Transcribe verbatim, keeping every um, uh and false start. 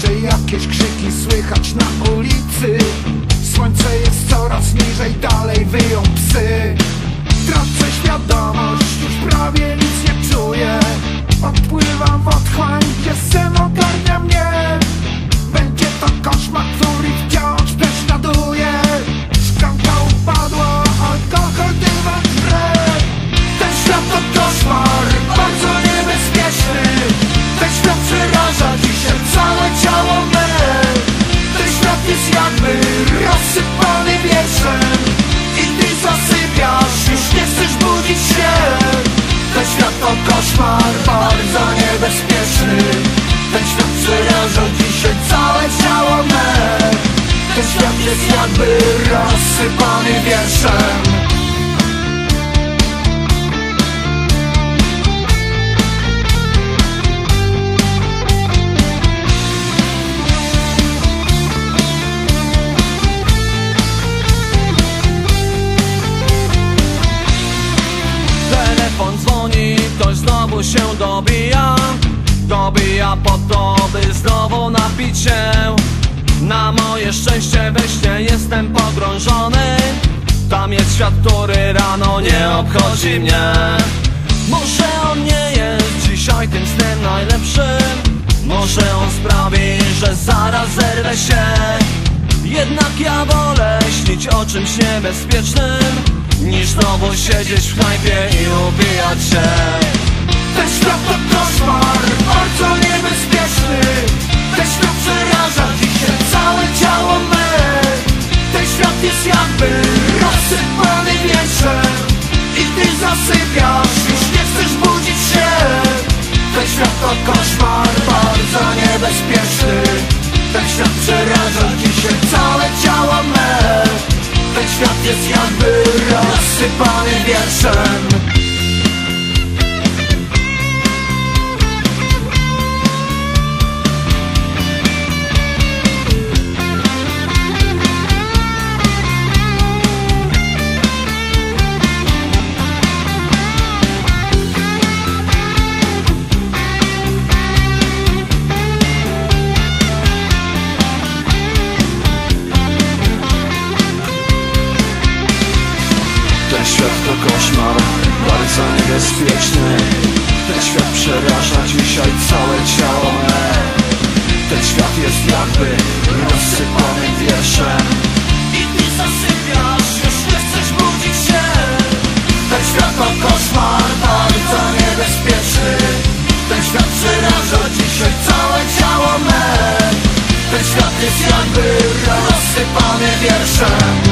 Jeszcze jakieś krzyki słychać na ulicy. Słońce jest coraz niżej, dalej wyją psy. Tracę świadomość, już prawie nic nie czuję. Odpływam w otchłań, gdzie sen ogarnia mnie. Będzie to koszmar, który wciąż prześladuje. Szklanka upadła, alkohol dywan wbrew. Ten świat to koszmar, bardzo niebezpieczny. Ten świat przeraża dzisiaj całe ciało me. Ten świat jest jakby rozsypany wietrzem. I ty zasypiasz, już nie chcesz budzić się. Ten świat to koszmar, bardzo niebezpieczny. Ten świat przeraża dzisiaj całe ciało me. Ten świat jest jakby rozsypany wietrzem. Telefon dzwoni, ktoś znowu się dobija. Dobija po to, by znowu napić się. Na moje szczęście we śnie jestem pogrążony. Tam jest świat, który rano nie obchodzi mnie. Może on nie jest dzisiaj tym snem najlepszym. Może on sprawi, że zaraz zerwę się. Jednak ja wolę śnić o czymś niebezpiecznym, niż znowu siedzieć w knajpie i ubijać się. Ten świat to koszmar, bardzo niebezpieczny. Ten świat przeraża dzisiaj całe ciało me. Ten świat jest jakby rozsypany wietrzem. I ty zasypiasz, już nie chcesz budzić się. Ten świat to koszmar, bardzo niebezpieczny. Ten świat przeraża dzisiaj całe ciało me. Ten świat jest jakby rozsypany wietrzem. Ten świat to koszmar, bardzo niebezpieczny. Ten świat przeraża dzisiaj całe ciało me. Ten świat jest jakby rozsypany wietrzem. I ty zasypiasz, już nie chcesz budzić się. Ten świat to koszmar, bardzo niebezpieczny. Ten świat przeraża dzisiaj całe ciało me. Ten świat jest jakby rozsypany wietrzem.